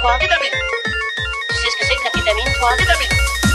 3. Tu sais ce que c'est que la kétamine 3?